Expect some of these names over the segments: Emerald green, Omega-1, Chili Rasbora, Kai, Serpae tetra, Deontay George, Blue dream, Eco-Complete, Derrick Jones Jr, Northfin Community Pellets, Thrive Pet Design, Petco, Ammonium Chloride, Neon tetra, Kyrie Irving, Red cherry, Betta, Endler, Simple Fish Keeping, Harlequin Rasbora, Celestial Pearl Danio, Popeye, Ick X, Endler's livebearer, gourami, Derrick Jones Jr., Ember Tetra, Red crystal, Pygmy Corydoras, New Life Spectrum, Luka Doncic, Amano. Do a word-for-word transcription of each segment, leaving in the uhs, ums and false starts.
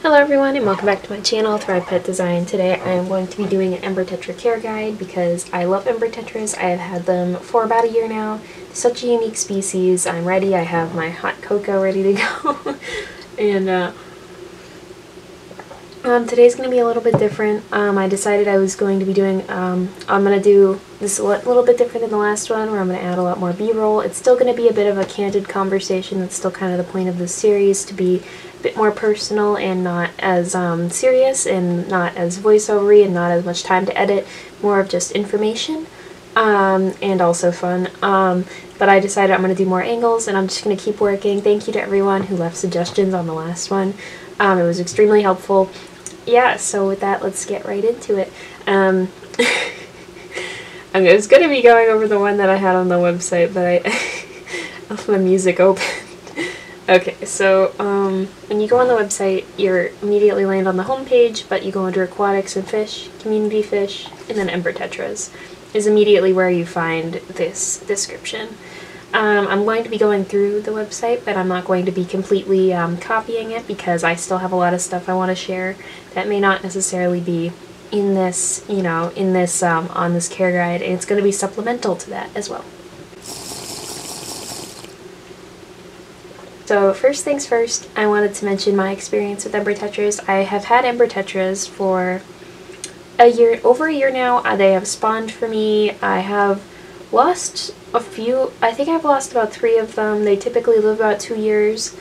Hello everyone and welcome back to my channel, Thrive Pet Design. Today I am going to be doing an Ember Tetra care guide because I love Ember Tetras. I have had them for about a year now. They're such a unique species. I'm ready. I have my hot cocoa ready to go. and uh, um, today's going to be a little bit different. Um, I decided I was going to be doing, um, I'm going to do this a little bit different than the last one where I'm going to add a lot more B-roll. It's still going to be a bit of a candid conversation. That's still kind of the point of this series, to be bit more personal and not as um, serious and not as voiceovery and not as much time to edit, more of just information um, and also fun. Um, but I decided I'm going to do more angles and I'm just going to keep working. Thank you to everyone who left suggestions on the last one. Um, it was extremely helpful. Yeah, so with that, let's get right into it. Um, I was going to be going over the one that I had on the website, but I left my music open. Okay, so um, when you go on the website, you're immediately land on the home page, but you go under Aquatics and Fish, Community Fish, and then Ember Tetras is immediately where you find this description. Um, I'm going to be going through the website, but I'm not going to be completely um, copying it because I still have a lot of stuff I want to share that may not necessarily be in this, you know, in this um, on this care guide, and it's going to be supplemental to that as well. So first things first, I wanted to mention my experience with Ember Tetras. I have had Ember Tetras for a year, over a year now. They have spawned for me. I have lost a few. I think I've lost about three of them. They typically live about two years,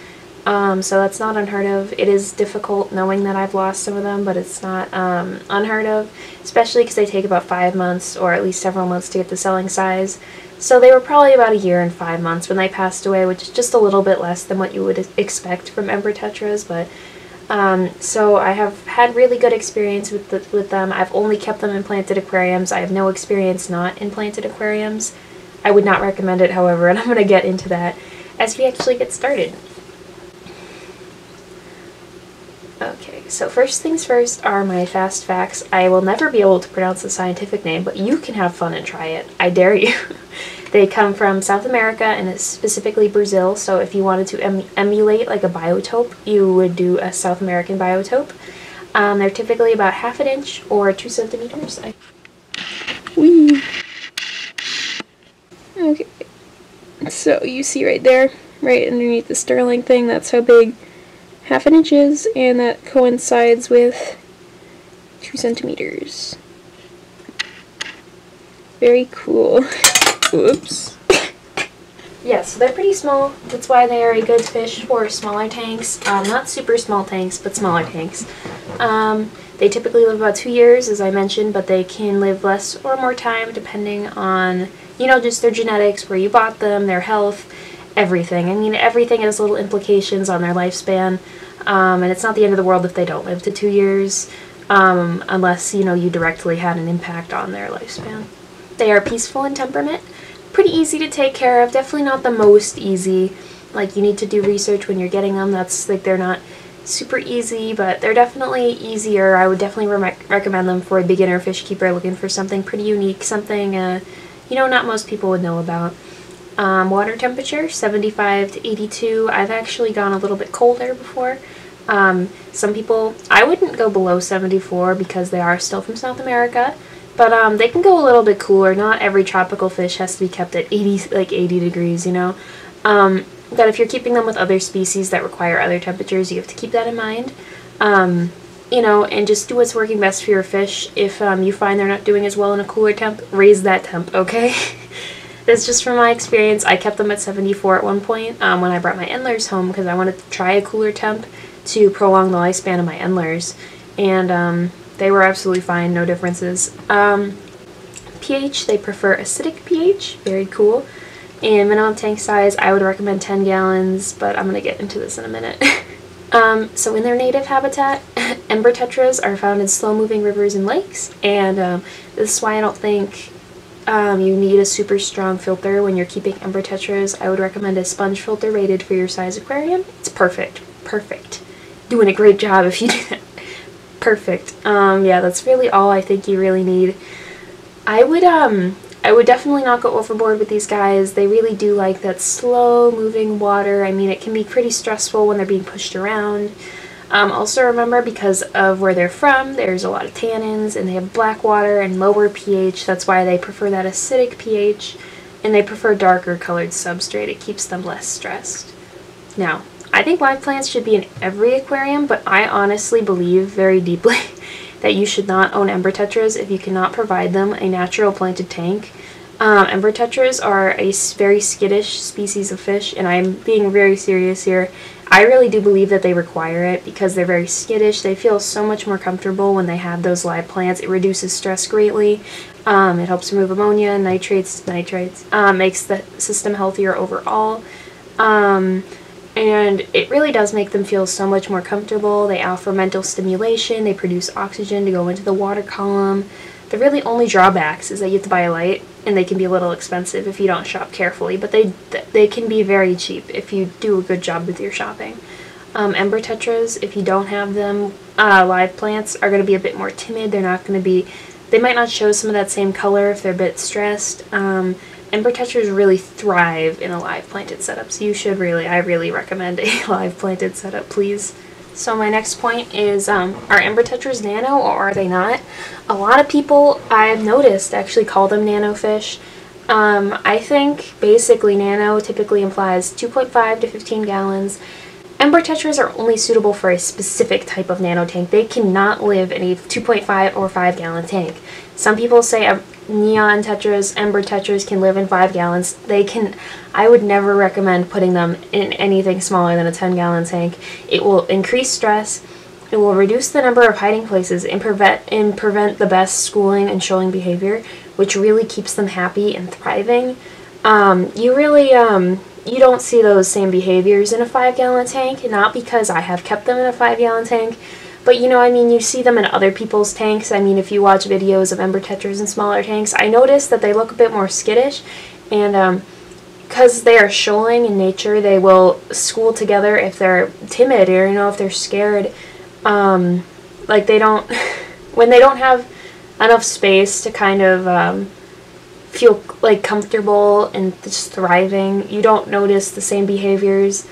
um, so that's not unheard of. It is difficult knowing that I've lost some of them, but it's not um, unheard of, especially because they take about five months or at least several months to get the selling size. So they were probably about a year and five months when they passed away, which is just a little bit less than what you would expect from Ember Tetras, but um, so I have had really good experience with, the, with them. I've only kept them in planted aquariums. I have no experience not in planted aquariums. I would not recommend it, however, and I'm going to get into that as we actually get started. Okay, so first things first are my fast facts. I will never be able to pronounce the scientific name, but you can have fun and try it. I dare you. They come from South America, and it's specifically Brazil, so if you wanted to em emulate like a biotope, you would do a South American biotope. Um, they're typically about half an inch or two centimeters. I Whee! Okay, so you see right there, right underneath the sterling thing, that's how big half an inch is, and that coincides with two centimeters. Very cool. Oops. Yeah, so they're pretty small. That's why they are a good fish for smaller tanks. Um, not super small tanks, but smaller tanks. Um, they typically live about two years, as I mentioned, but they can live less or more time depending on, you know, just their genetics, where you bought them, their health, everything. I mean, everything has little implications on their lifespan, um, and it's not the end of the world if they don't live to two years, um, unless, you know, you directly had an impact on their lifespan. They are peaceful in temperament, pretty easy to take care of, definitely not the most easy. Like, you need to do research when you're getting them. That's, like, they're not super easy, but they're definitely easier. I would definitely re recommend them for a beginner fish keeper looking for something pretty unique, something, uh, you know, not most people would know about. Um, water temperature, seventy-five to eighty-two. I've actually gone a little bit colder before. Um, some people, I wouldn't go below seventy-four because they are still from South America, but um, they can go a little bit cooler. Not every tropical fish has to be kept at eighty, like eighty degrees, you know. Um, but if you're keeping them with other species that require other temperatures, you have to keep that in mind. Um, you know, and just do what's working best for your fish. If um, you find they're not doing as well in a cooler temp, raise that temp, okay? That's just from my experience. I kept them at seventy-four at one point um, when I brought my Endlers home because I wanted to try a cooler temp to prolong the lifespan of my Endlers, and um, they were absolutely fine, no differences. Um, pH, they prefer acidic pH, very cool. And minimum tank size, I would recommend ten gallons, but I'm going to get into this in a minute. um, so in their native habitat, Ember Tetras are found in slow-moving rivers and lakes, and um, this is why I don't think Um, you need a super strong filter when you're keeping Ember Tetras. I would recommend a sponge filter rated for your size aquarium. It's perfect. Perfect. Doing a great job if you do that. Perfect. Um, yeah, that's really all I think you really need. I would, um, I would definitely not go overboard with these guys. They really do like that slow moving water. I mean, it can be pretty stressful when they're being pushed around. Um, also remember, because of where they're from, there's a lot of tannins, and they have black water and lower pH. That's why they prefer that acidic pH, and they prefer darker colored substrate. It keeps them less stressed. Now, I think live plants should be in every aquarium, but I honestly believe very deeply that you should not own Ember Tetras if you cannot provide them a natural planted tank. Um, Ember Tetras are a very skittish species of fish, and I'm being very serious here. I really do believe that they require it because they're very skittish. They feel so much more comfortable when they have those live plants. It reduces stress greatly. Um, it helps remove ammonia, nitrates, nitrites, um, makes the system healthier overall. Um, and it really does make them feel so much more comfortable. They offer mental stimulation. They produce oxygen to go into the water column. The really only drawbacks is that you have to buy a light, and they can be a little expensive if you don't shop carefully, but they they can be very cheap if you do a good job with your shopping. Um, Ember Tetras, if you don't have them, uh, live plants are going to be a bit more timid. They're not going to be, they might not show some of that same color if they're a bit stressed. Um, Ember Tetras really thrive in a live planted setup, so you should really, I really recommend a live planted setup, please. So my next point is, um, are Ember Tetras nano or are they not? A lot of people I've noticed actually call them nano fish. Um, I think basically nano typically implies two point five to fifteen gallons. Ember Tetras are only suitable for a specific type of nano tank. They cannot live in a two point five or five gallon tank. Some people say um, Neon Tetras, Ember Tetras can live in five gallons. They can, I would never recommend putting them in anything smaller than a ten gallon tank. It will increase stress, it will reduce the number of hiding places, and prevent, and prevent the best schooling and showing behavior, which really keeps them happy and thriving. Um, you really, um, you don't see those same behaviors in a five gallon tank, not because I have kept them in a five gallon tank, but, you know, I mean, you see them in other people's tanks. I mean, if you watch videos of Ember Tetras in smaller tanks, I notice that they look a bit more skittish. And um, because they are shoaling in nature, they will school together if they're timid or, you know, if they're scared. Um, like, they don't... when they don't have enough space to kind of um, feel, like, comfortable and just thriving, you don't notice the same behaviors.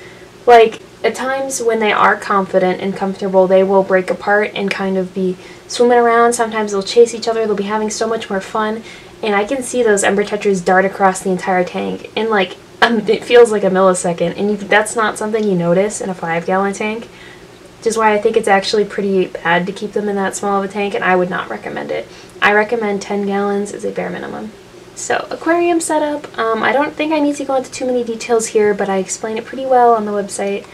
Like... At times when they are confident and comfortable, they will break apart and kind of be swimming around. Sometimes they'll chase each other. They'll be having so much more fun. And I can see those Ember Tetras dart across the entire tank. And like, um, it feels like a millisecond. And you, that's not something you notice in a five gallon tank. Which is why I think it's actually pretty bad to keep them in that small of a tank. And I would not recommend it. I recommend ten gallons as a bare minimum. So, aquarium setup. Um, I don't think I need to go into too many details here, but I explain it pretty well on the website.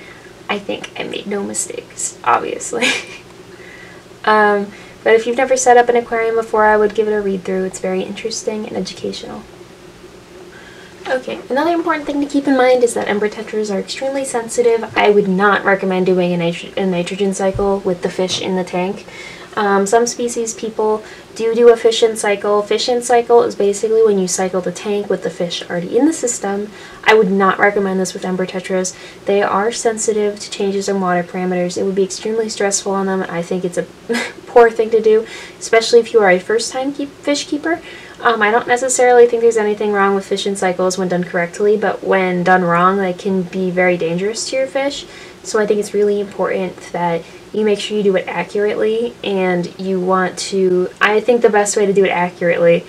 I think I made no mistakes, obviously. um, but if you've never set up an aquarium before, I would give it a read through. It's very interesting and educational. Okay, another important thing to keep in mind is that Ember Tetras are extremely sensitive. I would not recommend doing a, nitro a nitrogen cycle with the fish in the tank. Um, some species people do do a fish-in cycle. Fish-in cycle is basically when you cycle the tank with the fish already in the system. I would not recommend this with Ember Tetras. They are sensitive to changes in water parameters. It would be extremely stressful on them, and I think it's a poor thing to do, especially if you are a first-time keep fish keeper. Um, I don't necessarily think there's anything wrong with fish-in cycles when done correctly, but when done wrong, they can be very dangerous to your fish. So I think it's really important that you make sure you do it accurately, and you want to, I think the best way to do it accurately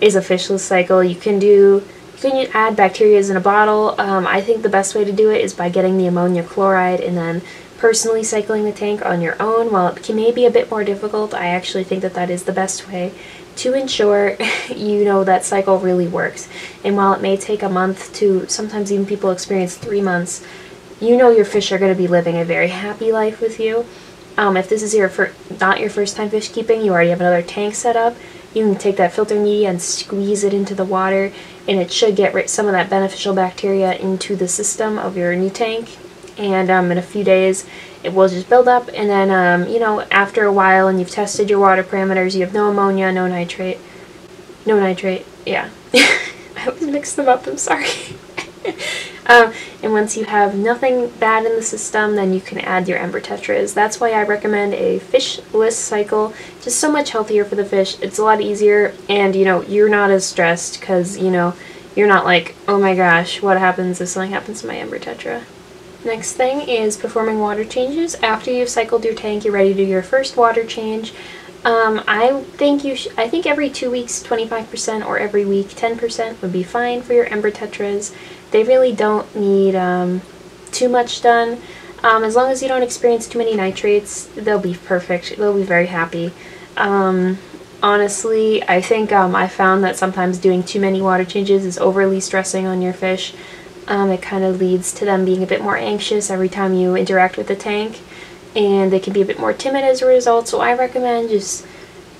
is a fishless cycle. You can do, you can add bacterias in a bottle. Um, I think the best way to do it is by getting the ammonia chloride and then personally cycling the tank on your own. While it can, may be a bit more difficult, I actually think that that is the best way to ensure you know that cycle really works. And while it may take a month to, sometimes even people experience three months, you know your fish are going to be living a very happy life with you. Um, if this is your fir not your first time fish keeping, you already have another tank set up, you can take that filter media and squeeze it into the water, and it should get rid some of that beneficial bacteria into the system of your new tank. And um, in a few days, it will just build up, and then, um, you know, after a while, and you've tested your water parameters, you have no ammonia, no nitrate, no nitrate, yeah. I always mix them up, I'm sorry. Um, and once you have nothing bad in the system, then you can add your Ember Tetras. That's why I recommend a fishless cycle. Just so much healthier for the fish. It's a lot easier, and you know you're not as stressed because you know you're not like, oh my gosh, what happens if something happens to my Ember Tetra? Next thing is performing water changes. After you've cycled your tank, you're ready to do your first water change. Um, I think you sh I think every two weeks, twenty-five percent, or every week, ten percent would be fine for your Ember Tetras. They really don't need um, too much done. Um, as long as you don't experience too many nitrates, they'll be perfect. They'll be very happy. Um, honestly, I think um, I found that sometimes doing too many water changes is overly stressing on your fish. Um, it kind of leads to them being a bit more anxious every time you interact with the tank, and they can be a bit more timid as a result, so I recommend just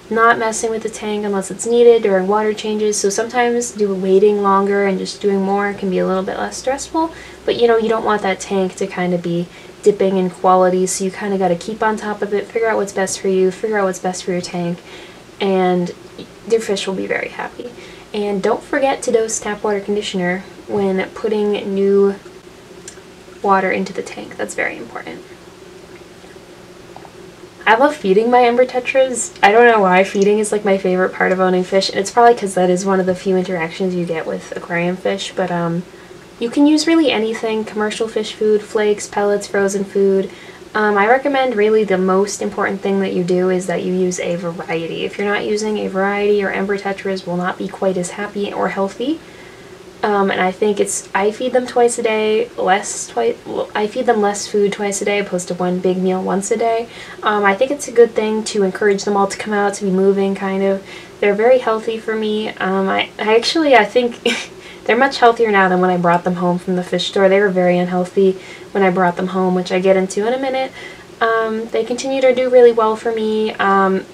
not messing with the tank unless it's needed during water changes. So sometimes do waiting longer and just doing more can be a little bit less stressful, but you know, you don't want that tank to kind of be dipping in quality, so you kind of got to keep on top of it, figure out what's best for you, figure out what's best for your tank, and your fish will be very happy. And don't forget to dose tap water conditioner when putting new water into the tank. That's very important. I love feeding my Ember Tetras. I don't know why, feeding is like my favorite part of owning fish, and it's probably because that is one of the few interactions you get with aquarium fish, but um, you can use really anything, commercial fish food, flakes, pellets, frozen food. Um, I recommend really the most important thing that you do is that you use a variety. If you're not using a variety, your Ember Tetras will not be quite as happy or healthy. Um, and I think it's, I feed them twice a day, less twice, I feed them less food twice a day opposed to one big meal once a day. Um, I think it's a good thing to encourage them all to come out, to be moving, kind of. They're very healthy for me. Um, I, I actually, I think they're much healthier now than when I brought them home from the fish store. They were very unhealthy when I brought them home, which I get into in a minute. Um, they continue to do really well for me. Um,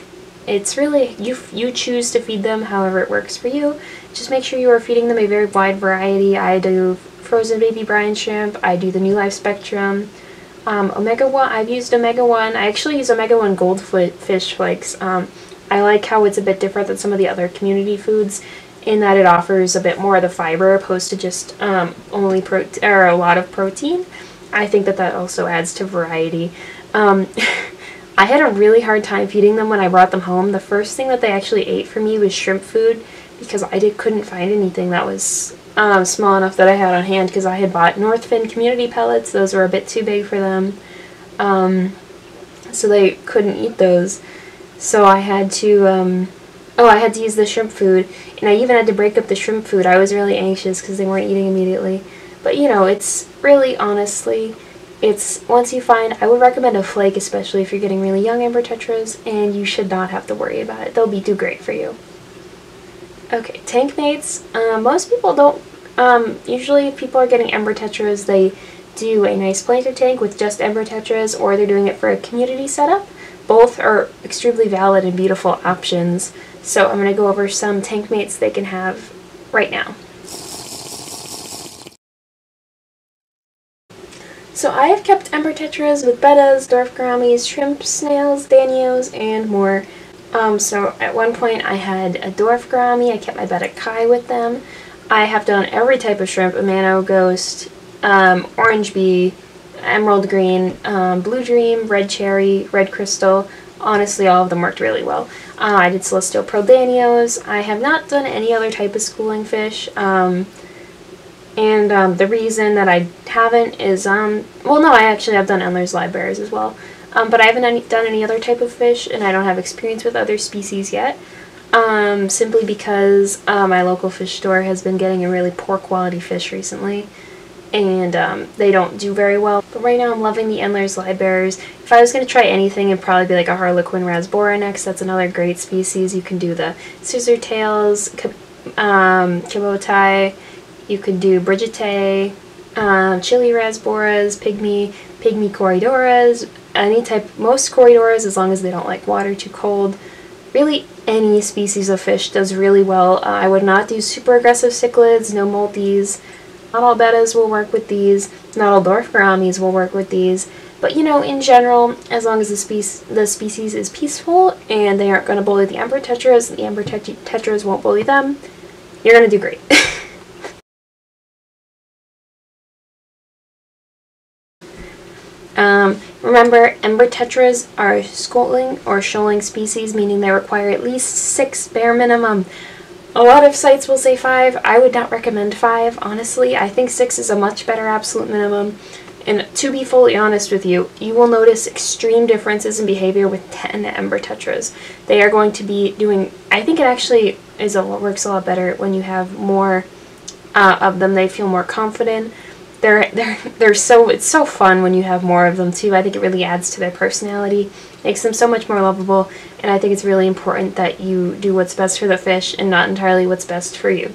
It's really, you you choose to feed them however it works for you. Just make sure you are feeding them a very wide variety. I do frozen baby brine shrimp, I do the New Life Spectrum, um, Omega one, I've used Omega one, I actually use Omega one goldfish flakes. Um, I like how it's a bit different than some of the other community foods in that it offers a bit more of the fiber opposed to just um, only protein, or a lot of protein. I think that that also adds to variety. Um, I had a really hard time feeding them when I brought them home. The first thing that they actually ate for me was shrimp food because I did, couldn't find anything that was um, small enough that I had on hand, because I had bought Northfin Community Pellets. Those were a bit too big for them, um, so they couldn't eat those. So I had to, um, oh, I had to use the shrimp food, and I even had to break up the shrimp food. I was really anxious because they weren't eating immediately. But you know, it's really, honestly, it's, once you find, I would recommend a flake, especially if you're getting really young Ember Tetras, and you should not have to worry about it. They'll be do great for you. Okay, tank mates. Um, most people don't, um, usually if people are getting Ember Tetras, they do a nice planter tank with just Ember Tetras, or they're doing it for a community setup. Both are extremely valid and beautiful options. So I'm going to go over some tank mates they can have right now. So I have kept Ember Tetras with bettas, dwarf gouramis, shrimp, snails, danios, and more. Um, so at one point I had a dwarf gourami, I kept my betta Kai with them. I have done every type of shrimp, Amano, ghost, um, orange bee, emerald green, um, blue dream, red cherry, red crystal. Honestly, all of them worked really well. Uh, I did Celestial Pearl Danios. I have not done any other type of schooling fish. Um, And um, the reason that I haven't is, um, well, no, I actually have done Endler's livebearers as well. Um, but I haven't any, done any other type of fish, and I don't have experience with other species yet. Um, simply because uh, my local fish store has been getting a really poor quality fish recently. And um, they don't do very well. But right now I'm loving the Endler's livebearers. If I was going to try anything, it'd probably be like a Harlequin Rasbora next. That's another great species. You can do the Scissor-tails, um, Popeye. You could do Brigette, um, Chili Rasboras, Pygmy, Pygmy Corydoras, any type, most Corydoras, as long as they don't like water too cold. Really, any species of fish does really well. Uh, I would not do super aggressive cichlids, no molties. Not all bettas will work with these, not all dwarf gouramis will work with these. But you know, in general, as long as the, spe the species is peaceful and they aren't going to bully the Ember Tetras, and the Ember tet Tetras won't bully them, you're going to do great. Um, remember, Ember Tetras are schooling or shoaling species, meaning they require at least six bare minimum. A lot of sites will say five. I would not recommend five, honestly. I think six is a much better absolute minimum. And to be fully honest with you, you will notice extreme differences in behavior with ten Ember Tetras. They are going to be doing, I think it actually is a, works a lot better when you have more uh, of them. They feel more confident. They're, they're, they're so, it's so fun when you have more of them too. I think it really adds to their personality, makes them so much more lovable, and I think it's really important that you do what's best for the fish and not entirely what's best for you.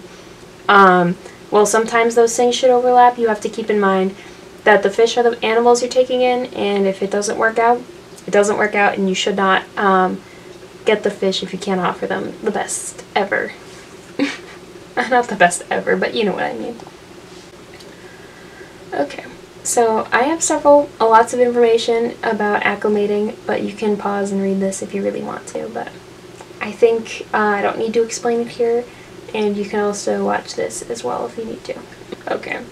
Um, well, sometimes those things should overlap. You have to keep in mind that the fish are the animals you're taking in, and if it doesn't work out, it doesn't work out, and you should not um, get the fish if you can't offer them the best ever. Not the best ever, but you know what I mean. Okay, so I have several, uh, lots of information about acclimating, but you can pause and read this if you really want to, but I think uh, I don't need to explain it here, and you can also watch this as well if you need to. Okay.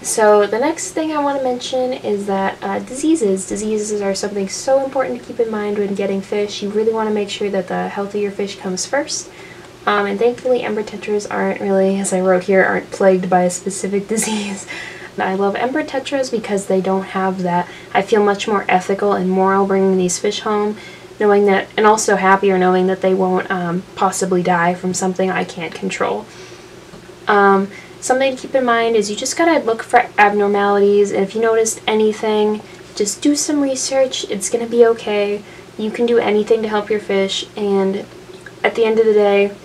So the next thing I want to mention is that uh, diseases. Diseases are something so important to keep in mind when getting fish. You really want to make sure that the health of your fish comes first. Um, and thankfully Ember Tetras aren't really, as I wrote here, aren't plagued by a specific disease. I love Ember Tetras because they don't have that. I feel much more ethical and moral bringing these fish home, knowing that, and also happier knowing that they won't um, possibly die from something I can't control. Um, Something to keep in mind is you just gotta look for abnormalities, and if you noticed anything, just do some research. It's gonna be okay. You can do anything to help your fish, and at the end of the day,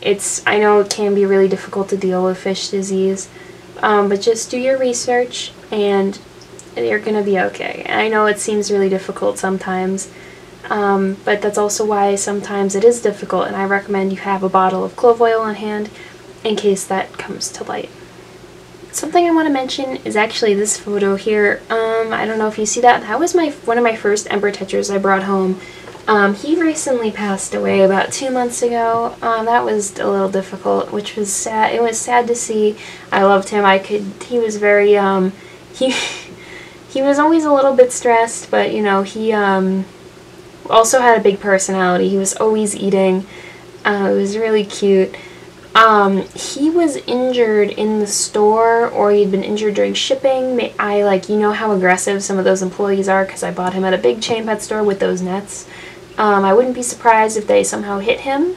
it's, I know it can be really difficult to deal with fish disease, um, but just do your research and you're gonna be okay. And I know it seems really difficult sometimes, um, but that's also why sometimes it is difficult, and I recommend you have a bottle of clove oil on hand in case that comes to light. Something I want to mention is actually this photo here. Um, I don't know if you see that. That was my one of my first Ember Tetras I brought home. Um, he recently passed away about two months ago. Um, that was a little difficult, which was sad. It was sad to see. I loved him. I could. He was very. Um, he he was always a little bit stressed, but you know he um, also had a big personality. He was always eating. Uh, it was really cute. Um, he was injured in the store, or he'd been injured during shipping. I, like, you know how aggressive some of those employees are, because I bought him at a big chain pet store with those nets. Um, I wouldn't be surprised if they somehow hit him,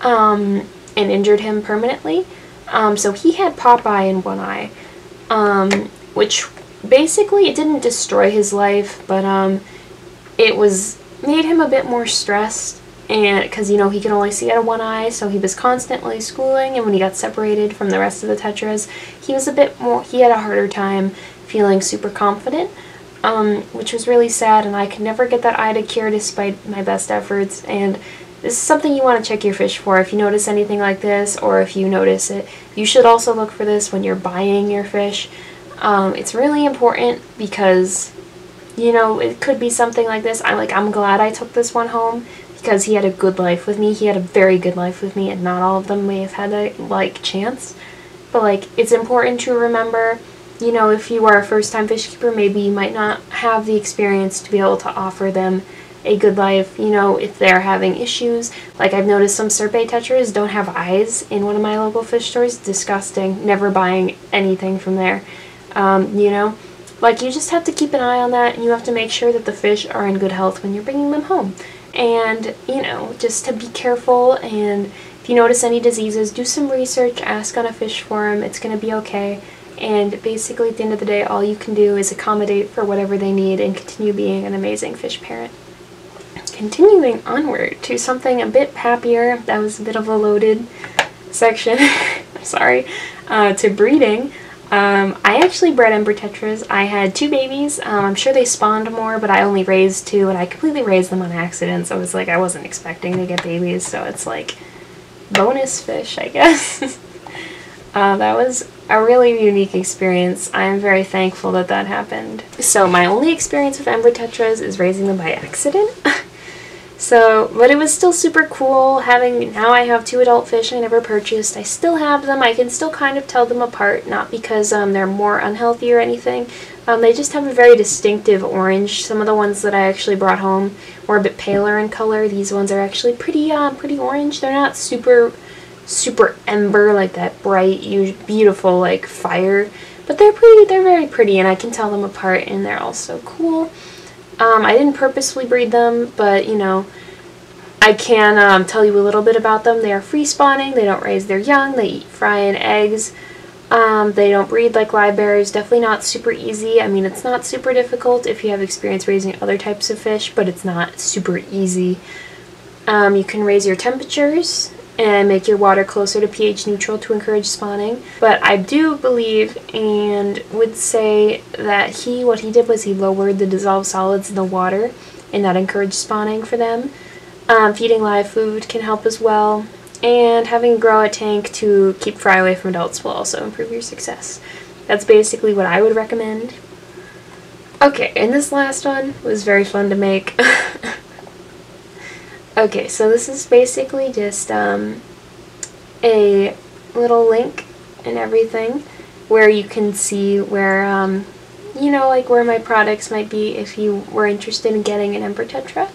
um, and injured him permanently. Um, so he had Popeye in one eye, um, which basically, it didn't destroy his life, but, um, it was, made him a bit more stressed. And because, you know, he could only see out of one eye, so he was constantly schooling, and when he got separated from the rest of the Tetras, he was a bit more, he had a harder time feeling super confident, um, which was really sad, and I could never get that eye to cure despite my best efforts, and this is something you want to check your fish for. If you notice anything like this, or if you notice it, you should also look for this when you're buying your fish. Um, it's really important because, you know, it could be something like this. I'm like, I'm glad I took this one home, because he had a good life with me. He had a very good life with me, and not all of them may have had that, like, chance. But, like, it's important to remember, you know, if you are a first-time fish keeper, maybe you might not have the experience to be able to offer them a good life, you know, if they're having issues. Like, I've noticed some Serpae Tetras don't have eyes in one of my local fish stores. Disgusting. Never buying anything from there, um, you know. Like, you just have to keep an eye on that, and you have to make sure that the fish are in good health when you're bringing them home. And, you know, just to be careful, and if you notice any diseases, do some research, ask on a fish forum, it's going to be okay. And basically, at the end of the day, all you can do is accommodate for whatever they need and continue being an amazing fish parent. Continuing onward to something a bit happier, that was a bit of a loaded section, I'm sorry, uh, to breeding. Um, I actually bred Ember Tetras. I had two babies. Um, I'm sure they spawned more, but I only raised two, and I completely raised them on accident, so it was like I wasn't expecting to get babies, so it's like bonus fish, I guess. uh, that was a really unique experience. I'm very thankful that that happened. So my only experience with Ember Tetras is raising them by accident. So, but it was still super cool having, now I have two adult fish I never purchased. I still have them. I can still kind of tell them apart, not because um, they're more unhealthy or anything. Um, they just have a very distinctive orange. Some of the ones that I actually brought home were a bit paler in color. These ones are actually pretty, uh, pretty orange. They're not super, super ember, like that bright, beautiful, like, fire. But they're pretty, they're very pretty, and I can tell them apart, and they're also cool. Um, I didn't purposely breed them, but, you know, I can um, tell you a little bit about them. They are free-spawning, they don't raise their young, they eat fry and eggs. Um, they don't breed like livebearers. Definitely not super easy. I mean, it's not super difficult if you have experience raising other types of fish, but it's not super easy. Um, you can raise your temperatures and make your water closer to pH neutral to encourage spawning. But I do believe and would say that he, what he did was he lowered the dissolved solids in the water, and that encouraged spawning for them. Um, feeding live food can help as well. And having a grow a tank to keep fry away from adults will also improve your success. That's basically what I would recommend. Okay, and this last one was very fun to make. Okay, so this is basically just um, a little link and everything where you can see where, um, you know, like where my products might be if you were interested in getting an Ember Tetra.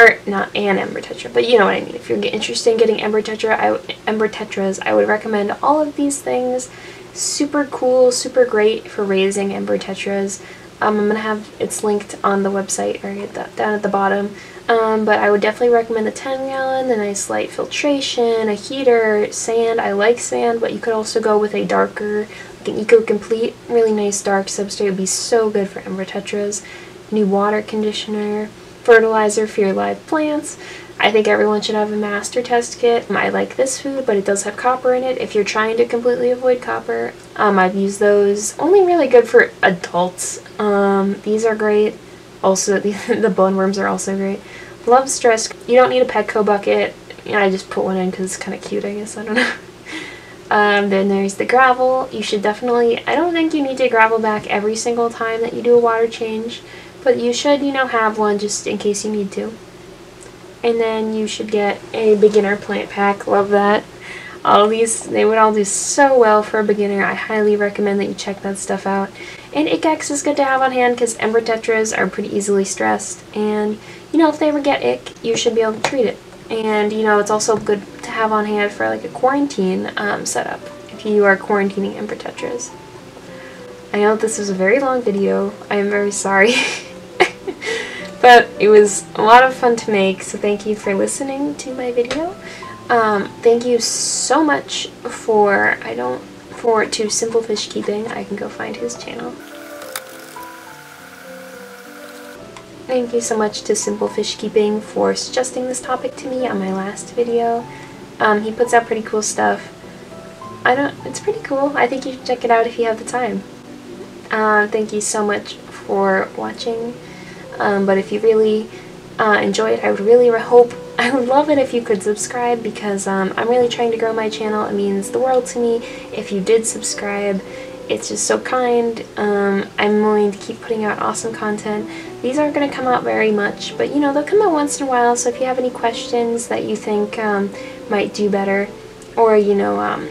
Or not an Ember Tetra, but you know what I mean. If you're interested in getting Ember Tetra, I, Ember Tetras, I would recommend all of these things. Super cool, super great for raising Ember Tetras. Um, I'm gonna have it's linked on the website or at the, down at the bottom. Um, but I would definitely recommend the ten gallon, the nice light filtration, a heater, sand. I like sand, but you could also go with a darker, like an Eco-Complete, really nice dark substrate. Would be so good for Ember Tetras. New water conditioner. Fertilizer for your live plants. I think everyone should have a master test kit. I like this food, but it does have copper in it. If you're trying to completely avoid copper, um, I've used those. Only really good for adults. Um, these are great. Also, the, the bone worms are also great. Love stress. You don't need a Petco bucket. You know, I just put one in because it's kind of cute, I guess. I don't know. Um, then there's the gravel. You should definitely, I don't think you need to gravel back every single time that you do a water change. But you should, you know, have one just in case you need to. And then you should get a beginner plant pack. Love that. All these, they would all do so well for a beginner. I highly recommend that you check that stuff out. And Ick X is good to have on hand because Ember Tetras are pretty easily stressed. And, you know, if they ever get ick, you should be able to treat it. And, you know, it's also good to have on hand for, like, a quarantine um, setup if you are quarantining Ember Tetras. I know this was a very long video. I am very sorry. But it was a lot of fun to make, so thank you for listening to my video. Um, thank you so much for, I don't, for, to Simple Fish Keeping. I can go find his channel. Thank you so much to Simple Fish Keeping for suggesting this topic to me on my last video. Um, he puts out pretty cool stuff. I don't, it's pretty cool. I think you should check it out if you have the time. Um, thank you so much for watching. Um, but if you really uh, enjoy it, I would really hope, I would love it if you could subscribe because um, I'm really trying to grow my channel. It means the world to me. If you did subscribe, it's just so kind. Um, I'm going to keep putting out awesome content. These aren't going to come out very much, but you know, they'll come out once in a while. So if you have any questions that you think um, might do better or, you know, um,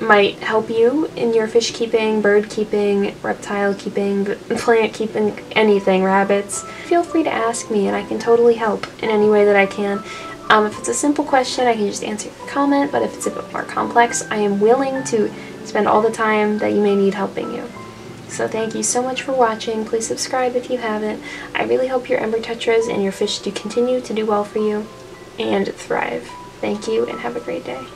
might help you in your fish keeping, bird keeping, reptile keeping, plant keeping, anything, rabbits, feel free to ask me and I can totally help in any way that I can. Um, if it's a simple question, I can just answer your comment, but if it's a bit more complex, I am willing to spend all the time that you may need helping you. So thank you so much for watching. Please subscribe if you haven't. I really hope your Ember Tetras and your fish do continue to do well for you and thrive. Thank you and have a great day.